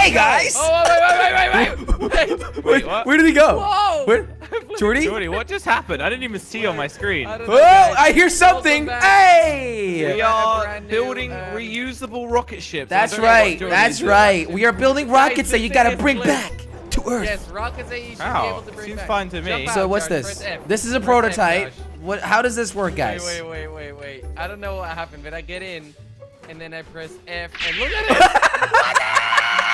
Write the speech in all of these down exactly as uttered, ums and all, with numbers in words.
Hey guys! Oh, wait, wait, wait, wait, wait! wait, wait what? Where did he go? Whoa! Where? Jordy? Jordy, what just happened? I didn't even see on my screen. I oh, I hear something! Hey! We are building uh, reusable rocket ships. That's right, that's right. We are building rockets that you gotta bring back to Earth. Yes, rockets that you should be able to bring back. Seems fine to me. So what's this? This is a prototype. What? How does this work, guys? Wait, wait, wait, wait, wait. I don't know what happened, but I get in, and then I press F, and look at it!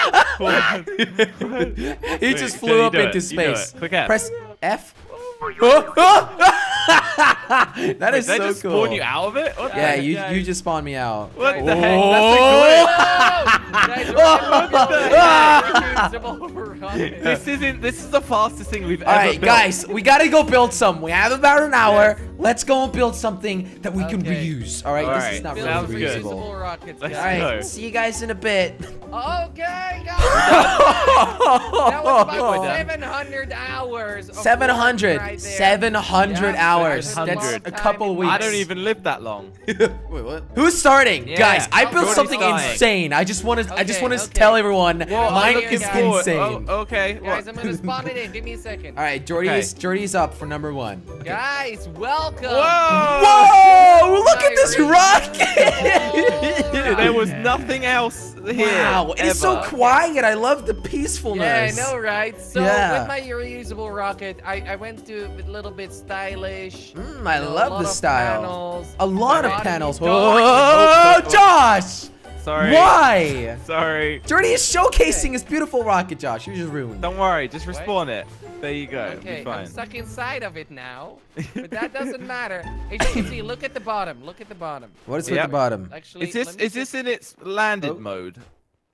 He just flew up into space. Quick F. Press F. That is so cool. Did I just spawn you out of it? Yeah, you you just spawned me out. What the heck? This isn't. This is the fastest thing we've ever. All right, guys, we gotta go build some. We have about an hour. Let's go and build something that we can reuse. All right, this is not really reusable. All right, see you guys in a bit. Okay, guys. That was about seven hundred hours. seven hundred. seven hundred hours. That's a couple weeks. I don't even live that long. Wait, what? Who's starting? Yeah. Guys, I built something starting. insane. I just want to okay, I just want to okay. tell everyone Whoa, mine is guys. insane. Oh, okay. Guys, what? I'm going to spawn it in. Give me a second. All right, Jordy okay. is Jordy's up for number one. Okay. Guys, welcome. Whoa! Whoa! Look at this rocket. Oh, there was nothing else here. Wow, it ever. is so quiet. I love the peacefulness. Yeah, I know, right? So yeah. with my reusable rocket, I, I went to a little bit stylish. Mm, I love the style. Panels. A lot of panels. Whoa, oh, oh, Josh! Sorry. Why? Sorry. Jordy is showcasing okay. his beautiful rocket, Josh. You just ruined it. Don't worry. Just respawn it. There you go. Okay, fine. I'm stuck inside of it now. But that doesn't matter. As you can see, look at the bottom. Look at the bottom. What is yep. with the bottom? Actually, is this is this in its landed oh. mode?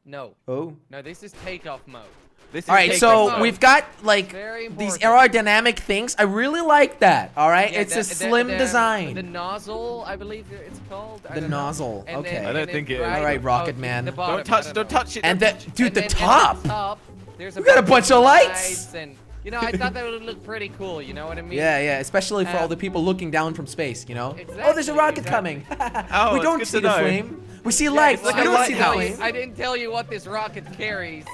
No. Oh. No, this is takeoff mode. This all right, so mode. we've got like these aerodynamic things. I really like that. All right, yeah, it's that, a slim that, that, design. The nozzle, I believe it's called. The nozzle. Know. Okay. Then, I don't think it. Is. All right, Rocket oh, Man. Bottom, don't touch. Don't, don't touch it. And the, dude, and the then, top. And the top there's a we got a bunch of lights. And, you know, I thought that would look pretty cool. You know what I mean? Yeah, yeah. Especially for um, all the people looking down from space. You know. Exactly, oh, there's a rocket exactly. coming. oh, we don't see the flame. We see lights. We don't see lights. I didn't tell you what this rocket carries.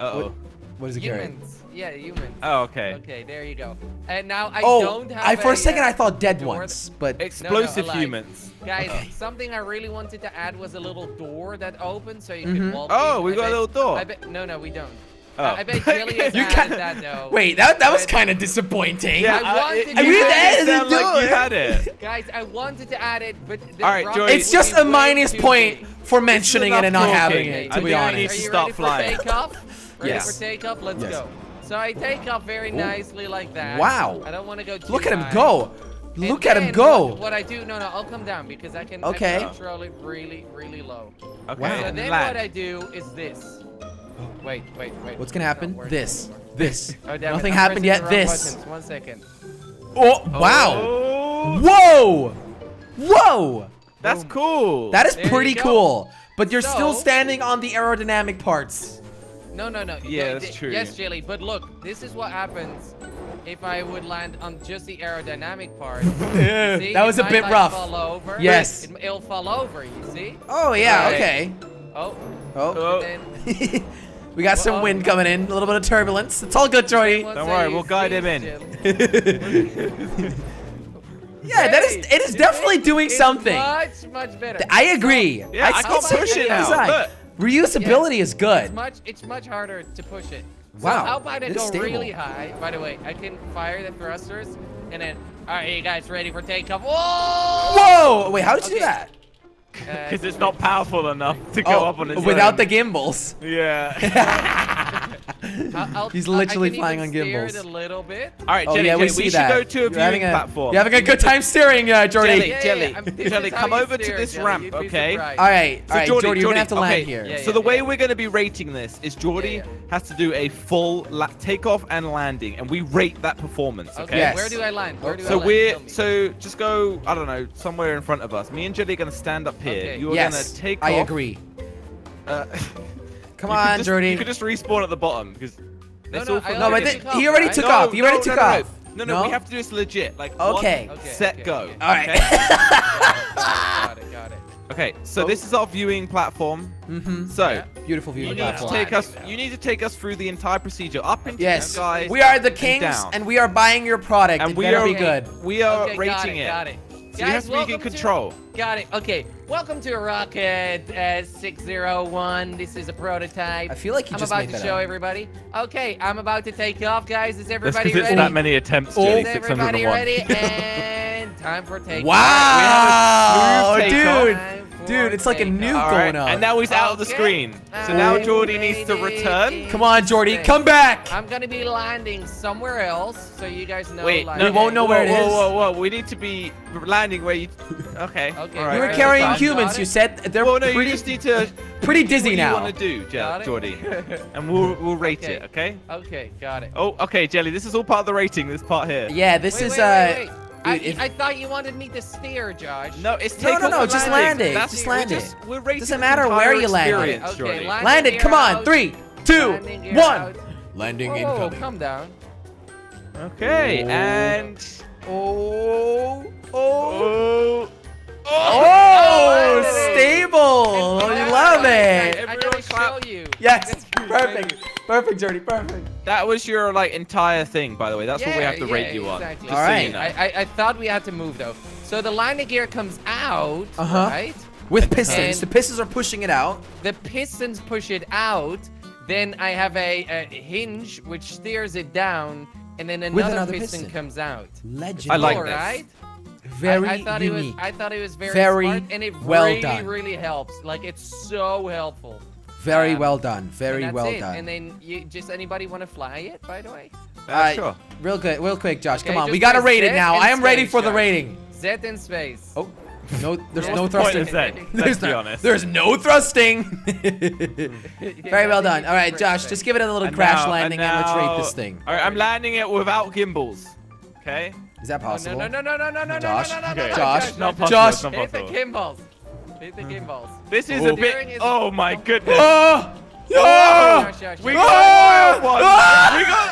Uh oh. What is it humans. carrying? Yeah, humans. Oh, okay. Okay, there you go. And now I oh, don't have. I, for a, a second, uh, I thought dead ones, but explosive no, no, humans. Guys, okay. something I really wanted to add was a little door that opens so you mm -hmm. can walk. Oh, in. we I got bet, a little door. I bet, no, no, we don't. Oh. Uh, I bet Jelly has added kinda, that though. Wait, that that was kind of disappointing. Yeah, I wanted uh, to. I mean, that is a door. You had it. Guys, I wanted to add it, but all right, Jordy, it's just a minus point for mentioning it and not having it. To be honest, I need to stop flying. Ready yes. for takeoff? Let's yes. go. So I take off very Ooh. nicely like that. Wow. I don't want to go too Look high. at him go. And Look at him go. What, what I do, no, no, I'll come down because I can, okay. I can control it really, really low. Okay. Wow. So then Lad. what I do is this. Wait, wait, wait. What's going to happen? This. This. Oh, Nothing happened yet. This. Buttons. One second. Oh, wow. Oh. Whoa. Whoa. That's cool. That is there pretty cool. But you're so, still standing on the aerodynamic parts. No, no, no. Yeah, no, that's true. Yes, Jelly, but look, this is what happens if I would land on just the aerodynamic part. yeah. see, that was a bit rough. Fall over. Yes. It, it'll fall over, you see? Oh, yeah, okay. okay. Oh. Oh. Then, we got well, some wind coming in, a little bit of turbulence. It's all good, Jordy. Don't worry, we'll guide him in. yeah, that is, it is definitely doing something. Much, much better. I agree. Yeah, I, I can't push it now. Reusability yes. is good. It's much, it's much harder to push it. Wow. So how about it go really high? By the way, I can fire the thrusters and then. All right, you guys ready for takeoff? Whoa! Whoa! Wait, how did okay. you do that? Because uh, it's not powerful enough to go oh, up on its without own. the gimbals. Yeah. I'll, I'll, He's literally I can flying even on gimbals. Steer it a little bit. All right, Jelly, oh, yeah, Jelly we, we should that. go to a viewing a, platform. You're having a good time steering, uh, Jordy. Jelly, Jelly, yeah, yeah. Jelly come over steer, to this Jelly. ramp, okay? All right, all right, so Jordy, Jordy, Jordy, you're gonna have to okay. land here. Yeah, yeah, so the yeah, way yeah. we're gonna be rating this is Jordy yeah, yeah. has to do a full la takeoff and landing, and we rate that performance, okay? okay. Yes. Where do I land? Where do so I land? we're so just go, I don't know, somewhere in front of us. Me and Jelly are gonna stand up here. You're gonna take off. I agree. Come you on, just, Jordy. You could just respawn at the bottom because no, no, all no, but th off, he already right? took no, off. He already no, took no, no, off. No, no, no, we have to do this legit. Like okay, one, okay set, okay, go. Okay. All right. got it, got it. Okay, so oh. this is our viewing platform. Mm-hmm. So yeah. beautiful viewing you platform. Need to take us, you need to take us through the entire procedure. Up into yes. the sky. We are the kings, and, and we are buying your product. And it we better are be good. We are okay, rating it. Got it. Got it. So guys, you have to be in control. To, got it. Okay. Welcome to Rocket uh, six zero one. This is a prototype. I feel like you I'm just about made to that show up. everybody. Okay, I'm about to take off, guys. Is everybody ready? It's that many attempts. Oh. Is everybody ready? And time for takeoff. Wow, take dude. Off. Dude, it's like a nuke right. going up. And now he's out okay. of the screen. So now Jordy needs to return. Come on, Jordy, come back. I'm going to be landing somewhere else, so you guys know. Wait, no, we won't know where it is. Whoa, whoa, whoa. We need to be landing where you... Okay. okay. All right. You were carrying humans, you said. They're well, no, pretty, you just need to... pretty dizzy what now. What do you want to do, Jordy? And we'll, we'll rate okay. it, okay? Okay, got it. Oh, okay, Jelly. This is all part of the rating, this part here. Yeah, this wait, is... Wait, uh. Wait, wait. Dude, I, I thought you wanted me to steer, Josh. No, it's no, no, no. Just land it. That's just land it. We're just, we're doesn't matter where you land. Okay, land it. Come on. Three, two, landing one. Landing oh, incoming. Come down. Okay, oh. and oh, oh, oh, oh, oh stable. I oh, love it. it. I really show you. Yes, perfect. Perfect, Jordy, perfect. That was your like entire thing, by the way. That's yeah, what we have to yeah, rate you exactly. on. All right. So you know. I, I, I thought we had to move, though. So the landing gear comes out, uh -huh. right? With pistons. And the pistons are pushing it out. The pistons push it out. Then I have a, a hinge, which steers it down. And then another, another piston, piston comes out. Legendary. I like this. Right? Very I, I thought unique. It was, I thought it was very, very smart. And it well really, done. really helps. Like, it's so helpful. Very um, well done. Very well it. done. And then, you, just anybody want to fly it, by the way? Uh, uh, sure. Real good, real quick, Josh. Okay, come on. We got to rate it now. I am space, ready for Josh. the rating. Z in space. Oh, no, there's no thrusting. There's no, be there's no thrusting. Very well done. All right, Josh, just give it a little and crash now, landing and, now, and let's rate this thing. All right, I'm landing it without gimbals. Okay? Is that possible? No, no, no, no, no, no, Josh, no, no, no, no, Josh, no, no, Josh, no, Josh, no, gimbals. The game balls. This is Ooh. a bit. Oh my goodness! Oh! Yeah! Oh, gosh, gosh, we oh, got one. Oh, we got.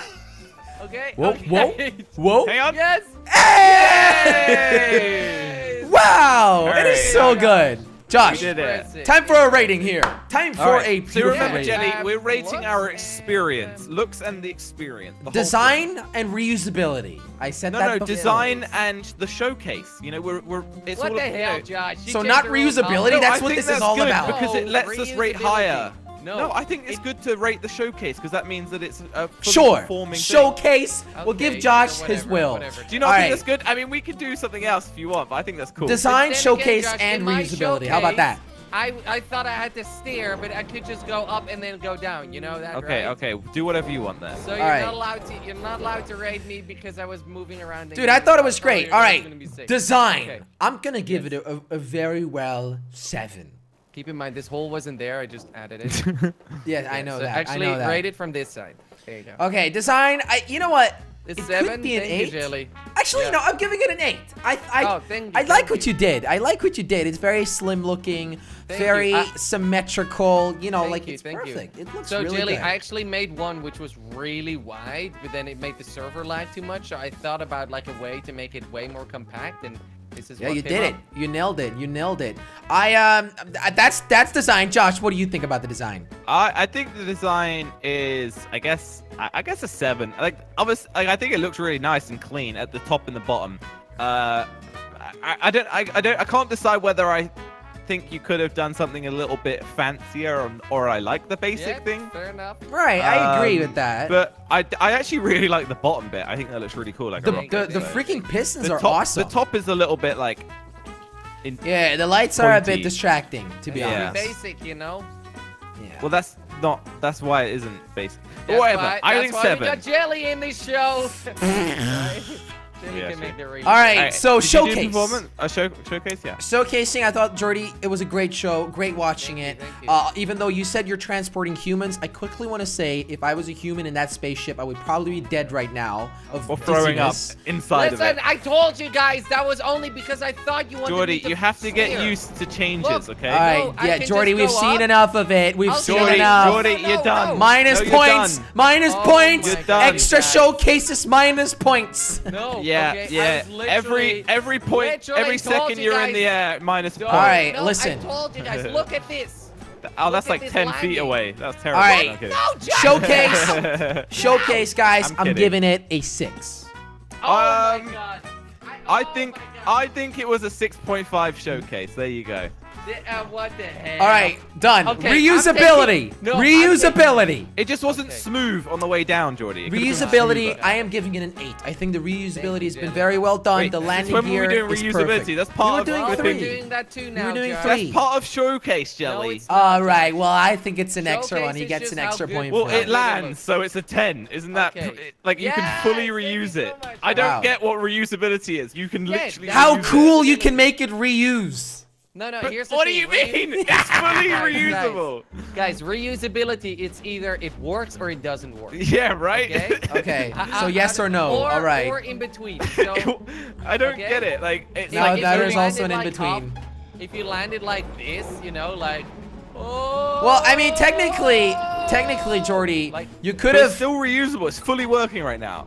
Okay. Whoa! Okay. Whoa! Whoa! Hang on. Yes! Hey! Yes. Wow! Right. It is so good, Josh. We did it. Time for a rating here. Time for right. a pure so remember, rating. Jelly, we're rating looks our experience, and... looks, and the experience. The design and reusability. I said no, that. No, no, design and the showcase. You know, we're we're. It's what all the hell, Josh? So not reusability. No, that's I what this that's is all about. Because it lets us rate higher. No, no, I think it's it, good to rate the showcase because that means that it's a sure performing showcase. Thing. We'll okay, give Josh whatever, his will. Whatever, do you not know, think right. that's good? I mean, we could do something else if you want, but I think that's cool. Design, showcase, again, Josh, and reusability. Showcase, how about that? I I thought I had to steer, but I could just go up and then go down. You know that? Okay, right? okay. Do whatever you want there. So All you're right. not allowed to you're not allowed to rate me because I was moving around. Dude, I thought it was great. All right, design. Okay. I'm gonna give yes. it a, a very well seven. Keep in mind, this hole wasn't there. I just added it. yeah, yeah, I know so that. Actually, I know that. Rate it from this side. There you go. Okay, design. I, you know what? It's it seven. Could be an eight. You, Jelly. Actually, yeah. no, I'm giving it an eight. I, I, oh, thank you, I like thank what you. you did. I like what you did. It's very slim looking, thank very you. I, symmetrical. You know, thank like you, it's thank perfect. You. It looks so, really Jelly, good. So, Jelly, I actually made one which was really wide, but then it made the server lag too much. So I thought about like a way to make it way more compact and. This is yeah, you did up. it. You nailed it. You nailed it. I um, that's that's design. Josh, what do you think about the design? I I think the design is, I guess, I, I guess a seven. Like, obviously, like, I think it looks really nice and clean at the top and the bottom. Uh, I I don't I I don't I can't decide whether I think you could have done something a little bit fancier or, or I like the basic yeah, thing. Fair enough. Right, um, I agree with that. But I I actually really like the bottom bit. I think that looks really cool. Like the a rocket, the, the so. freaking pistons the are top, awesome. The top is a little bit like. In yeah, the lights pointy. are a bit distracting to be yeah. honest. Basic, you know. Yeah. Well, that's not. That's why it isn't basic. That's Whatever. Why, I think seven. We got Jelly in this show. Yeah, sure. All, right, All right, so Did showcase. A show, showcase, yeah. Showcasing, I thought, Jordy, it was a great show. Great watching thank it. You, you. Uh, even though you said you're transporting humans, I quickly want to say if I was a human in that spaceship, I would probably be dead right now. Of or throwing dizziness. up inside Listen, of it. I told you guys that was only because I thought you wanted Jordy, to Jordy, you have to get steer. used to changes, Look, okay? All right, no, yeah, Jordy, we've seen up. enough of it. We've I'll seen Jordy, enough. Jordy, no, you're done. No. Minus no, you're points. Done. Minus oh, points. Extra showcases, minus points. No. Yeah. Yeah, okay, yeah. Every every point, every second you you're guys, in the air, minus point. All right, no, listen. I told you guys, look at this. Oh, that's like ten landing. feet away. That's terrible. All right, no, no, showcase, showcase, guys. I'm, I'm giving it a six. Oh um, my God. I, oh I think I think it was a six point five showcase. There you go. Uh, what the hell? All right, done. Okay, reusability. Taking, no, reusability. It just wasn't okay. smooth on the way down, Jordy. Reusability. I am giving it an eight. I think the reusability has been very well done. Wait, the landing gear we doing is reusability. perfect. That's part we were of. Doing three. We're doing that too now. We're doing three. That's part of showcase, Jelly. No, all right. Well, I think it's an showcase extra one. He gets an extra point. Well, it lands, so it's a ten. Isn't that okay. like you yes, can fully reuse it? So I don't wow. get what reusability is. You can yes, literally. How cool you can make it reuse. No, no, but here's the what thing. What do you mean? Re it's fully reusable. Guys, guys, reusability, it's either it works or it doesn't work. Yeah, right? Okay. okay. I, I, so yes I, or no. Or, All right. Or in between. So, I don't okay. get it. Like, it's no, like that is also an in between. Like up, if you landed like this, you know, like oh. Well, I mean, technically, technically, Jordy, like, you could have still reusable. It's fully working right now.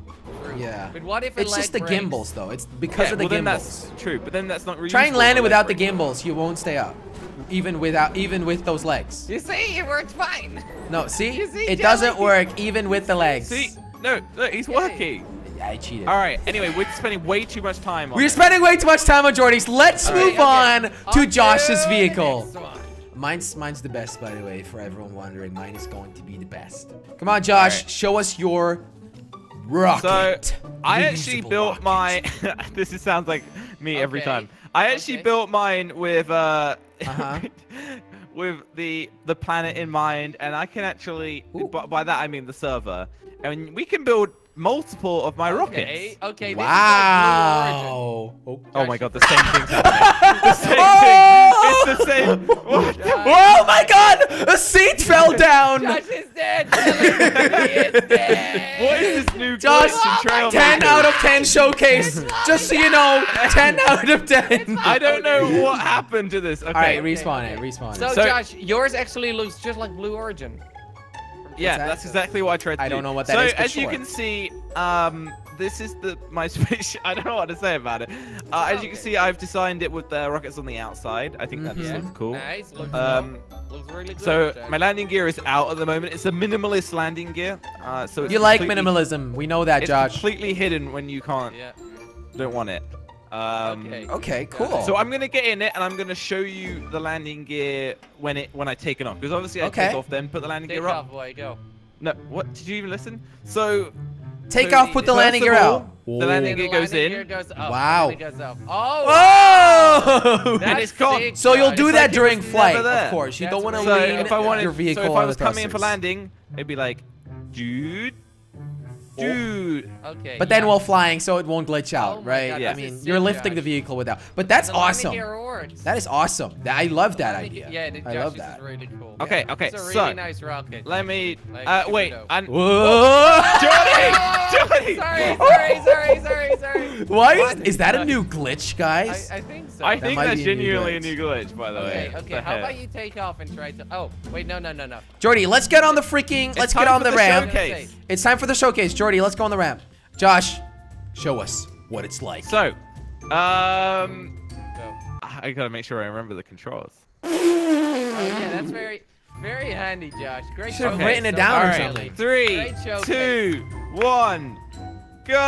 Yeah. But what if it it's just the breaks? gimbals though. It's because yeah, of the well, gimbals. Then that's true, but then that's not reusable. Try and land it without the gimbals. You won't stay up. Even without even with those legs. You see, it worked fine. No, see? see it Jelly? doesn't work even with the legs. See? No, look, he's working. Yeah, I cheated. All right. Anyway, we're spending way too much time on We're it. spending way too much time on Jordy's. Let's All move right, okay. on to on Josh's vehicle. Mine's mine's the best, by the way, for everyone wondering. Mine is going to be the best. Come on, Josh, right. show us your Rocket. So I actually Reusable built rockets. my. this is, sounds like me okay. every time. I actually okay. built mine with uh, uh-huh. with the the planet in mind, and I can actually. By, by that I mean the server, and we can build multiple of my rockets. Okay. okay wow. This is like Blue Origin. Oh, oh my God, the same thing. the same oh! thing. It's the same. What? Oh my God! A seat fell down. Josh is dead. He is dead. What is this new Josh, oh ten out of ten showcase. Just so you know, ten out of ten. I don't know what happened to this. Okay. All right, respawn okay. it. Respawn it. So, so Josh, yours actually looks just like Blue Origin. Yeah, exactly. that's exactly what I tried to I do. don't know what that so, is, So, as sure. you can see, um, this is the my space. I don't know what to say about it. Uh, as you can see, I've designed it with the rockets on the outside. I think mm -hmm. that yeah. looks cool. Nice. Looks um, cool. Looks really good. So, Jack. my landing gear is out at the moment. It's a minimalist landing gear. Uh, so it's You like minimalism. We know that, it's Josh. It's completely hidden when you can't. Yeah. Don't want it. Um, okay. okay, cool. So I'm gonna get in it and I'm gonna show you the landing gear when it when I take it off, because obviously I okay. take off then put the landing take gear off. Up. Boy, go. No, what did you even listen? So take so off, put the landing gear all, out. The landing gear goes landing in. Gear goes up. Wow. Goes up. Oh. Wow. And it's gone. Sick, so you'll do it's that like during flight, of course. You That's don't want to so lean if I wanted, your vehicle. So if I was coming in for landing, it'd be like, dude. Dude. Okay. But then yeah. while flying, so it won't glitch out, oh right? God, yeah. I mean, you're lifting Josh. the vehicle without. But that's awesome. That is awesome. I love that idea. Yeah, Josh, I love that. This is really cool. Okay, yeah. okay. It's a really so, nice rocket. Let me. Like, uh, wait. And whoa! Jordy! Jordy! Sorry, sorry, sorry, sorry, sorry. Why is, is that a new glitch, guys? I, I think so. I that think that's genuinely a new glitch, by the okay, way. Okay, okay. How about you take off and try to. Oh, wait, no, no, no, no. Jordy, let's get on the freaking. Let's get on the ramp. It's time for the showcase, Jordy. Jordy, let's go on the ramp. Josh, show us what it's like. So, um, I gotta make sure I remember the controls. Oh, yeah, that's very, very handy, Josh. Great show. Should have written it down or something. Three, two, one, go!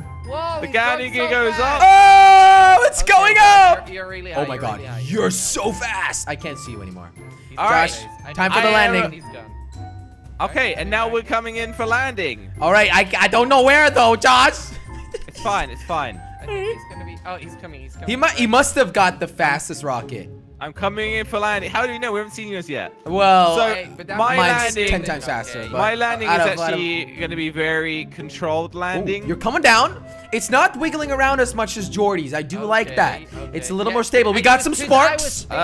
Whoa, the landing gear goes up. Oh, it's okay, going up! You're, you're really high, oh my God, really high, you're so fast! I can't see you anymore. All Josh, right. time for the I landing. Okay, and now we're coming in for landing. All right, I, I don't know where though, Josh. It's fine, it's fine. I think he's gonna be. Oh, he's coming, he's coming. He must he must have got the fastest rocket. I'm coming in for landing. How do you know? We haven't seen yours yet. Well, so hey, but my landing ten times faster. Okay. My landing is of, actually gonna be very controlled landing. Ooh, you're coming down. It's not wiggling around as much as Jordy's. I do okay, like that. Okay. It's a little yeah, more stable. We got some sparks. Uh,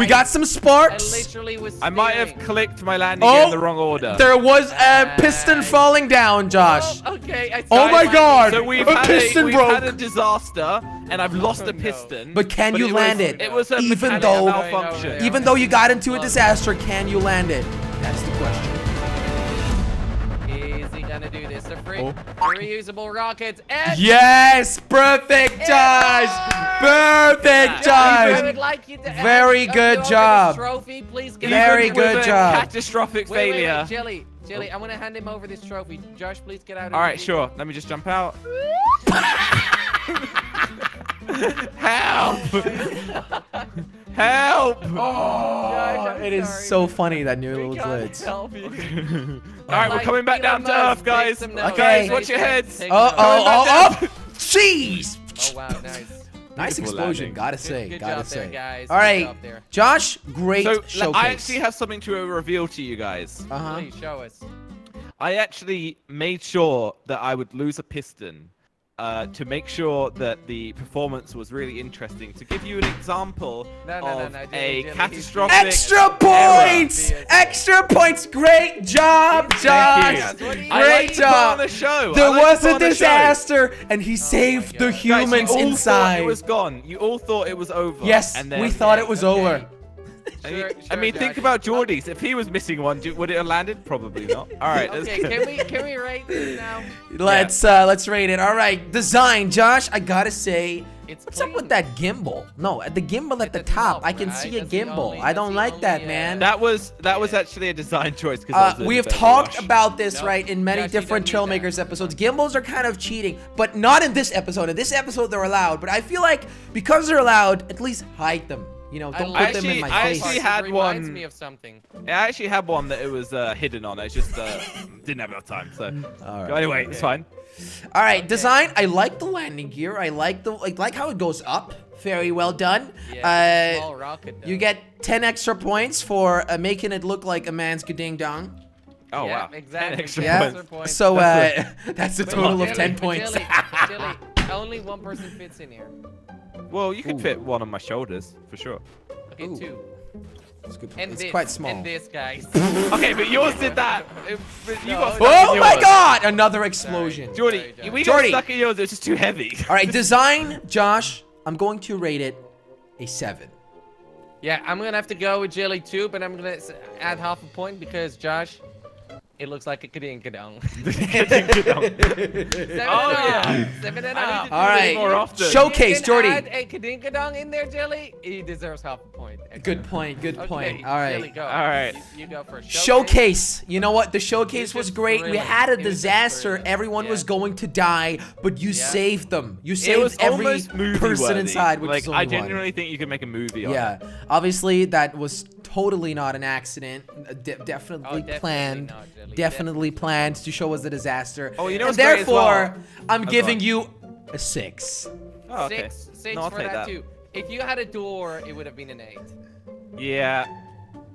we got some sparks. I literally was staring. I might have clicked my landing oh, in the wrong order. There was a piston falling down, Josh. Oh, okay. I oh my landing. God. So we've, a had, piston a, we've broke. had a disaster, and I've lost oh, a piston. No. But can but you it land was, it? It was a even though malfunction. No, no, no. Even though you got into a disaster, can you land it? That's the question. Is he gonna do this. They're free, oh. reusable rockets. And yes, perfect job, perfect job. Like Very good job. Trophy, please. Give Very him good job. Catastrophic wait, failure. Wait, wait, Jelly, Jelly, I'm gonna hand him over this trophy. Josh, please get out. Of All right, sure. Let me just jump out. Help! Help! Oh, Josh, it is sorry. so funny that new little glitz. All right, like, we're coming back down to Earth, guys. Okay, guys, watch your heads. Uh oh, oh, oh! Jeez! Oh wow, nice. Nice explosion, landing. gotta say, good, good gotta say. There, guys. All right, Josh, great so, showcase. I actually have something to reveal to you guys. Uh huh. Please show us. I actually made sure that I would lose a piston. Uh, to make sure that the performance was really interesting. To give you an example no, no, of no, no, Jelly, a Jelly, catastrophic Extra points! Error. Extra points! Great job, Josh! Great like job! The show. There like was a disaster, and he oh saved the humans Guys, you all inside. Thought it was gone. You all thought it was over. Yes, and then, we thought yeah, it was okay. over. Sure, I mean, sure, I mean think about Jordy's. If he was missing one, do, would it have landed? Probably not. All right. Okay, can we can we rate this now? Let's yeah. uh, let's rate it. All right, design, Josh. I gotta say, it's what's clean. up with that gimbal? No, the gimbal at, at the, the top. top right? I can see a that's gimbal. Only, I don't like only, that, uh, man. That was that was actually a design choice. Uh, we have talked rush. about this nope. right in many Josh, different Trailmakers episodes. Gimbals are kind of cheating, but not in this episode. In this episode, they're allowed. But I feel like because they're allowed, at least hide them. You know, don't I put actually, them in my I face. I actually had it reminds one. Me of something. I actually had one that it was uh, hidden on. I just uh, didn't have enough time. So All right. anyway, okay. it's fine. All right, okay. design. I like the landing gear. I like the like, like how it goes up. Very well done. Yeah, uh, all rocket, you get ten extra points for uh, making it look like a man's gading dong. Oh yeah, wow! Exactly. Extra yeah. points. So uh, that's a total Jelly, of ten points. Jelly, Jelly, only one person fits in here. Well, you could Ooh. fit one on my shoulders, for sure. Okay, Ooh. two. That's good. And it's this, quite small. And this, guys. Okay, but yours did that. It, but you no, got stuck oh in my yours. god! Another explosion. Sorry. Jordy, Sorry, we Jordy. got stuck in yours. It's just too heavy. All right, design, Josh. I'm going to rate it a seven. Yeah, I'm going to have to go with Jelly too, but I'm going to add half a point because, Josh, it looks like a kadink-kadong. Seven oh, yeah. Seven and a half. All right. More often. Showcase, Jordy. Add a kadink-kadong in there, Jelly. He deserves half a point. Excellent. Good point. Good okay, point. All right. Jelly, go. All right. You, you go for showcase. showcase. You know what? The showcase was great. Thrilling. We had a disaster. Everyone yeah. was going to die, but you yeah. saved them. You saved every person inside. Which like, I genuinely think you could make a movie on yeah. it. Yeah. Obviously, that was totally not an accident. De definitely, oh, definitely planned. Not, Jelly. Definitely planned to show us a disaster. Oh, you know, and therefore, well. I'm That's giving on. you a six. Oh, okay. Six, six no, for that, that too. If you had a door, it would have been an eight. Yeah.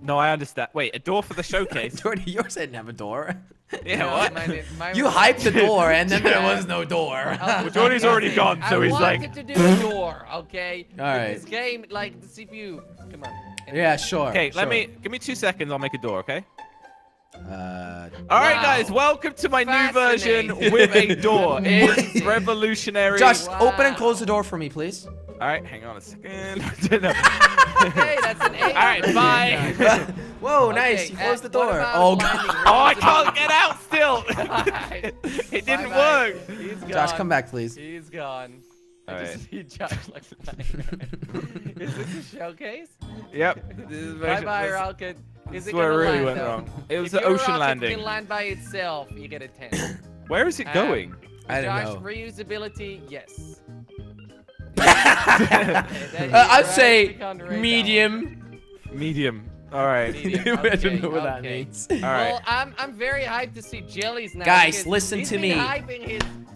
No, I understand. Wait, a door for the showcase? Jordy, yours didn't have a door. Yeah, no, what? Mine did, mine you hyped the door, and then there was no door. Well, Jordy's already gone, so I he's like. I wanted to do a door, okay? All right. This game, like the C P U. Come on. Yeah, sure. Okay, sure. let me give me two seconds. I'll make a door, okay? Uh, All right, wow. guys, welcome to my new version with a door. It's revolutionary. Josh, wow. open and close the door for me, please. All right, hang on a second. Hey, that's an eight. All right, bye. Whoa, okay, nice. You closed the door. Oh, God. Oh, I can't get out still. Right. It didn't bye work. Bye. He's gone. Josh, come back, please. He's gone. All I right. just see Josh like right. Is this a showcase? Yep. This is bye bye, Rocket. Is it where it really went though? wrong. It was if an ocean landing. It can land by itself, you get a ten. Where is it going? Um, I don't Josh, know. reusability, yes. uh, I'd say medium. Medium. All right. Medium. Okay, I don't know what okay. that means. All right. Well, I'm I'm very hyped to see Jelly's now. Guys, listen to me. I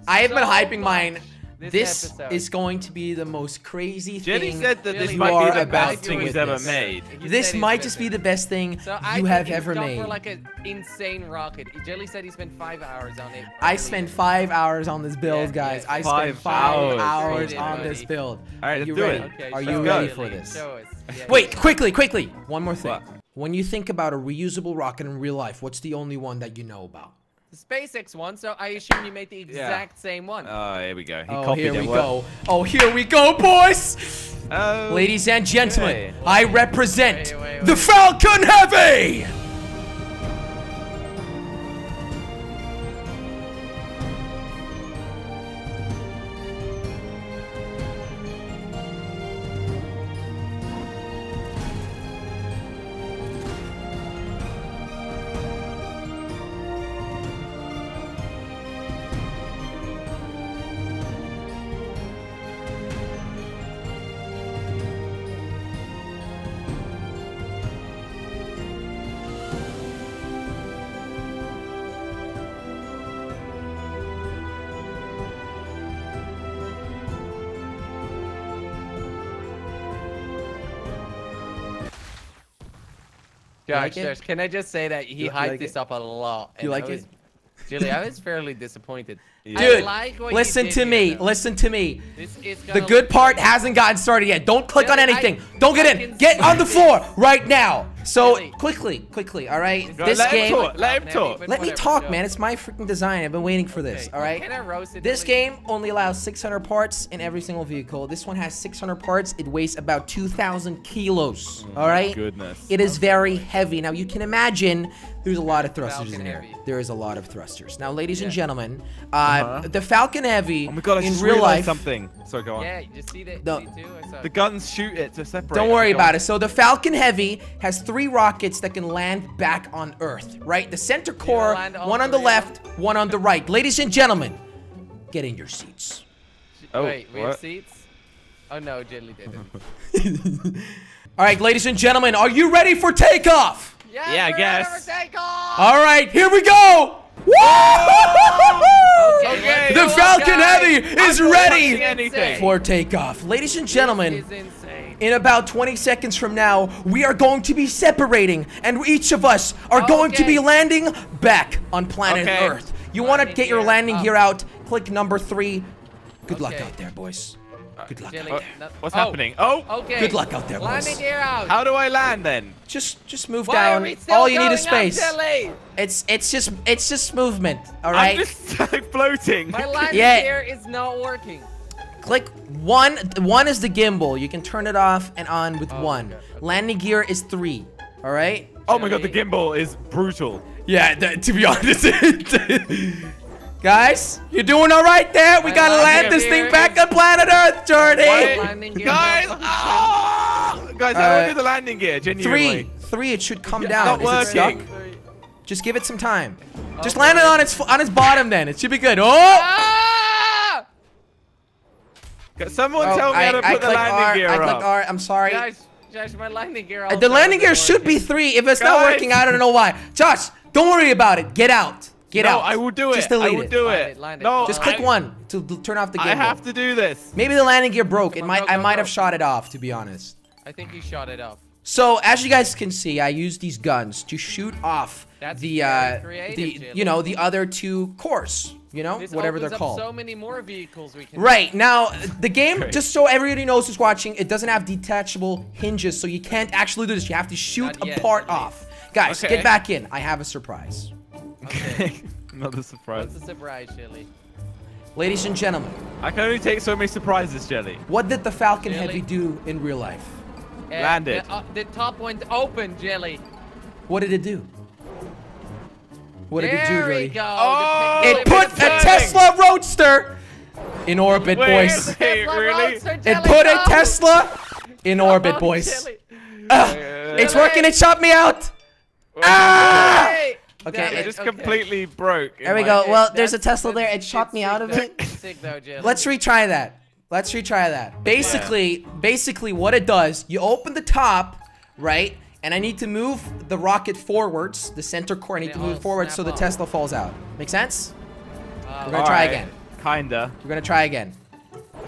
have so been hyping much. mine. This, this is going to be the most crazy Jelly thing said that this might be the best thing he's ever made. This might just be the best thing you have ever made. For like an insane rocket. Jelly said he spent five hours on it. I spent five hours on this build, guys. I spent five hours on this build. All right, let's do it. Are you ready for this? Wait, quickly, quickly. One more thing. When you think about a reusable rocket in real life, what's the only one that you know about? The SpaceX one, so I assume you made the exact yeah. same one. Oh, here we go. He oh, copied here we well. go. Oh, here we go, boys! Oh, Ladies and gentlemen, okay. I represent wait, wait, wait. the Falcon Heavy! Josh, like Josh, can I just say that he you hyped like this it? up a lot? And you like I was, it? Julie, I was fairly disappointed. Yeah. Dude, like listen did, to me. You know? Listen to me. This is the good part good. hasn't gotten started yet. Don't click Jelly, on anything. I, Don't get I in. Get on the floor right now. So Jelly. quickly, quickly, all right? This Let game. Him talk. Let him talk. Let me talk, man. It's my freaking design. I've been waiting for this, okay. all right? Can I roast it, this game only allows six hundred parts in every single vehicle. This one has six hundred parts. It weighs about two thousand kilos, all right? Oh, goodness. It is very heavy. Now, you can imagine there's a lot of thrusters Falcon in here. Heavy. There is a lot of thrusters. Now, ladies yeah. and gentlemen, uh, uh-huh. the Falcon Heavy oh my God, I in just real life something. Sorry, go on. Yeah, you just see that. The, the, the guns shoot it to separate. Don't worry about it. So the Falcon Heavy has three rockets that can land back on Earth, right? The center core, one on the left, one on the right. Ladies and gentlemen, get in your seats. Oh, wait, we what? have seats? Oh no, Jelly didn't. All right, ladies and gentlemen, are you ready for takeoff? Yeah, yeah I guess. Ready for takeoff. All right, here we go. Woo! Oh, okay. The Falcon Heavy is ready for takeoff. Ladies and gentlemen, in about twenty seconds from now, we are going to be separating, and each of us are oh, going okay. to be landing back on planet okay. Earth. You want to get your landing gear out, click number three. Good okay. luck out there, boys. Good luck Jelly. out there. What's oh. happening? Oh! Okay. Good luck out there, boys. Landing gear out. How do I land then? Just, just move Why down. Are we still All you going need is space. Up, Jelly? It's, it's just, it's just movement. All right. I'm just like, floating. My landing yeah. gear is not working. Click one. One is the gimbal. You can turn it off and on with oh, one. Okay. Landing gear is three. All right. Jelly. Oh my God, the gimbal is brutal. Yeah. Th to be honest. Guys, you're doing all right there. We I gotta land this thing back on planet Earth, Jordy. Guys, oh! guys, I don't uh, do the landing gear. Genuinely. Three, three. It should come down. Is it stuck? Just give it some time. Okay. Just land it on its on its bottom, then. It should be good. Oh! Ah! Someone oh, tell me I, how to I put I the landing R, gear I up. I clicked R. I'm sorry. Guys, Josh, my landing gear. The landing gear should be three. If it's guys. not working, I don't know why. Josh, don't worry about it. Get out. Get no, out. I will do it. Just delete I will do it. Line it, line it. No, just click I, one to turn off the gimbal. I have to do this. Maybe the landing gear broke. It might. Go, go, I might go. have shot it off, to be honest. I think you shot it off. So as you guys can see, I use these guns to shoot off That's the, uh, creative, the Jelly. you know, the other two cores. You know, this whatever they're called. So many more vehicles we can right now, the game, just so everybody knows who's watching, it doesn't have detachable hinges, so you can't actually do this. You have to shoot a part off. Guys, okay. get back in. I have a surprise. Okay. Another surprise. What's a surprise, Jelly? Ladies and gentlemen, I can only take so many surprises, Jelly. What did the Falcon Jelly. Heavy do in real life? Uh, Landed. The, uh, the top one's open, Jelly. What did it do? What there did it do, Jelly? There we go. Oh, it put a turning. Tesla Roadster in orbit, Wait, boys. Hey, really? Roadster, it put a Tesla in Come orbit, on, boys. Uh, it's working. It shot me out. Wait, ah! Hey. Okay, it, it just okay. completely broke. There we go. It, well, there's a Tesla there. It shot me out of though. it. Sick though, Jelly. Let's retry that. Let's retry that. Basically, yeah. basically what it does, you open the top, right? And I need to move the rocket forwards, the center core. I need they to move forward so the off. Tesla falls out. Make sense? Uh, We're going to try right. again. Kinda. We're going to try again.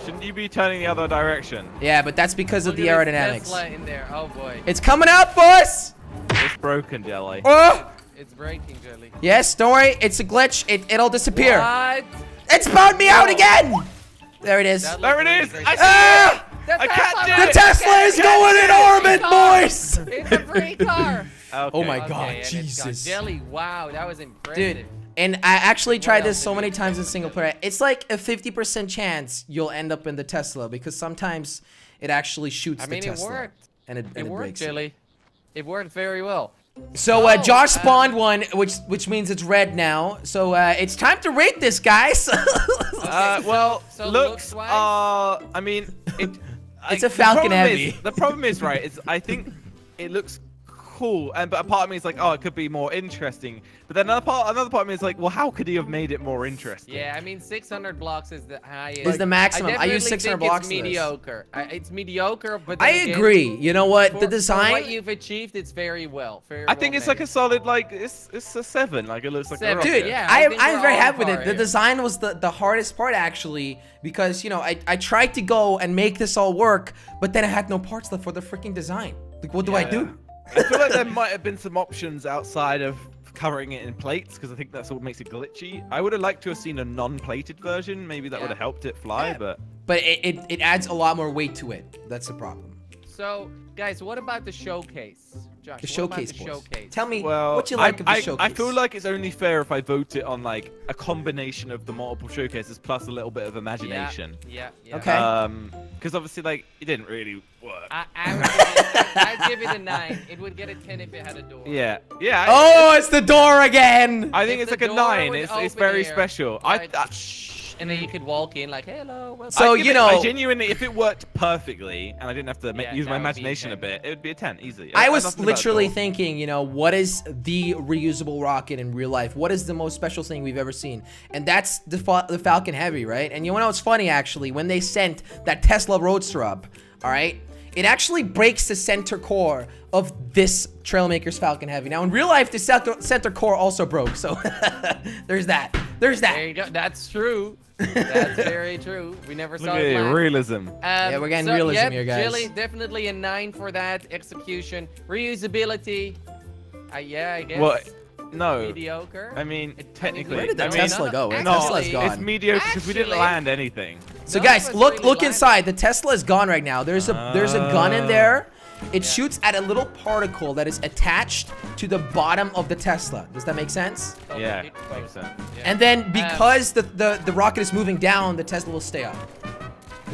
Shouldn't you be turning the other direction? Yeah, but that's because Look of the aerodynamics. Tesla in there. Oh, boy. It's coming out, boys! It's broken, Jelly. Oh! It's breaking, Jelly. Yes, don't worry. It's a glitch. It, it'll disappear. What? It's bowed me oh. out again. There it is. There it is. I, ah! it. I can't do it. The Tesla is going in orbit, boys. It's a free car. Okay. Oh, my okay, God. Jesus. Jelly, wow. That was impressive. Dude, and I actually tried this so many times in single player. It's like a fifty percent chance you'll end up in the Tesla because sometimes it actually shoots I mean, the Tesla. I mean, it worked. And it, and it, it worked, breaks Jelly. It. it worked very well. So uh, oh, Josh spawned um, one, which which means it's red now. So uh, it's time to rate this, guys. uh, well, so looks are. Uh, I mean, it, it's I, a Falcon Heavy. The problem is right. It's I think it looks cool, and but a part of me is like, oh, it could be more interesting. But then another part, another part of me is like, well, how could he have made it more interesting? Yeah, I mean, six hundred blocks is the highest. Is like, the maximum. I, I use six hundred blocks. It's mediocre. I, it's mediocre, but I agree. Again, you know what? For, the design. What you've achieved, it's very well. Very I think well it's made. like a solid, like it's it's a seven. Like it looks like seven. a rocket. Dude, yeah. I, I I'm very happy with it. Here. The design was the the hardest part actually, because you know I I tried to go and make this all work, but then I had no parts left for the freaking design. Like, what do yeah. I do? I feel like there might have been some options outside of covering it in plates, because I think that's what makes it glitchy. I would have liked to have seen a non-plated version. Maybe that yeah. would have helped it fly, yeah. but... But it, it, it adds a lot more weight to it. That's the problem. So, guys, what about the showcase? Josh, the showcase, the showcase? Tell me well, what you like I, of the I, showcase. I feel like it's only fair if I vote it on, like, a combination of the multiple showcases plus a little bit of imagination. Yeah, yeah. yeah. Okay. Um, because obviously, like, it didn't really work. I, I would give, it, I'd give it a nine. It would get a ten if it had a door. Yeah. Yeah. I, oh, it's, it's the door again. I think if it's like a nine. It's, it's very here, special. I. I And then you could walk in like, hello. Welcome. So, you know. It, I genuinely, if it worked perfectly and I didn't have to make, yeah, use my imagination a, a bit, it would be a ten, easily. I, I was literally thinking, you know, what is the reusable rocket in real life? What is the most special thing we've ever seen? And that's the, fa the Falcon Heavy, right? And you know what's funny, actually? When they sent that Tesla Roadster up, all right? It actually breaks the center core of this Trailmakers Falcon Heavy. Now, in real life, the center core also broke. So, there's that. There's that. There you go. That's true. That's very true. We never saw it. Realism. Um, yeah, we're getting so, realism yep, here, guys. Jelly, definitely a nine for that execution. Reusability. Uh, yeah, I guess. What? No. Mediocre. I mean, technically. Where did the I Tesla mean, go? Actually, no, Tesla's gone. It's mediocre because we didn't land anything. So no, guys, look really look inside. The Tesla is gone right now. There's a uh, there's a gun in there. It yeah. shoots at a little particle that is attached to the bottom of the Tesla. Does that make sense? Yeah, makes sense. Yeah. And then because um, the, the the rocket is moving down, the Tesla will stay up.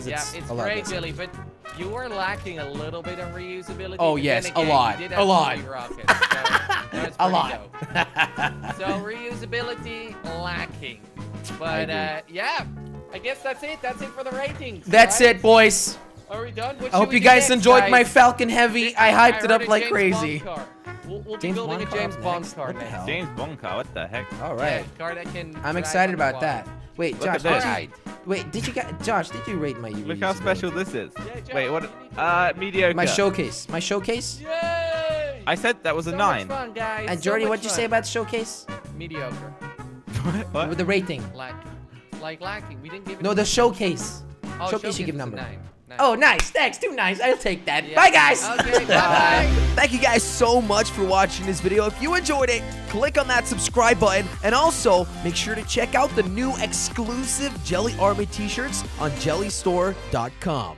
Yeah, it's, it's great, Jelly, but you are lacking a little bit of reusability. Oh yes, again, a lot, a lot, rockets, so a lot. So reusability lacking, but uh, yeah, I guess that's it. That's it for the ratings. That's right? it, boys. Are we done? What I hope you guys next, enjoyed guys? my Falcon Heavy. I hyped I it up like James crazy. We'll, we'll be building Bond a James Bond car next. What James Bond car, what the heck? All right. Yeah, car that can I'm excited about that. Wait, Look Josh. All right. Wait, did you guys, Josh? Did you rate my? Look how special this is. Yeah, Josh, Wait, what? Uh, mediocre. My showcase. My showcase. Yay! I said that was so a nine. Fun, guys. And so Jordy, what'd fun. you say about the showcase? Mediocre. What? what? With the rating. Lacking. Like lacking. We didn't give. It no, the showcase. Oh, showcase, you give number. Nine. Nice. Oh, nice. Thanks. Too nice. I'll take that. Yeah. Bye, guys. Okay, bye-bye. Thank you guys so much for watching this video. If you enjoyed it, click on that subscribe button. And also, make sure to check out the new exclusive Jelly Army t-shirts on jelly store dot com.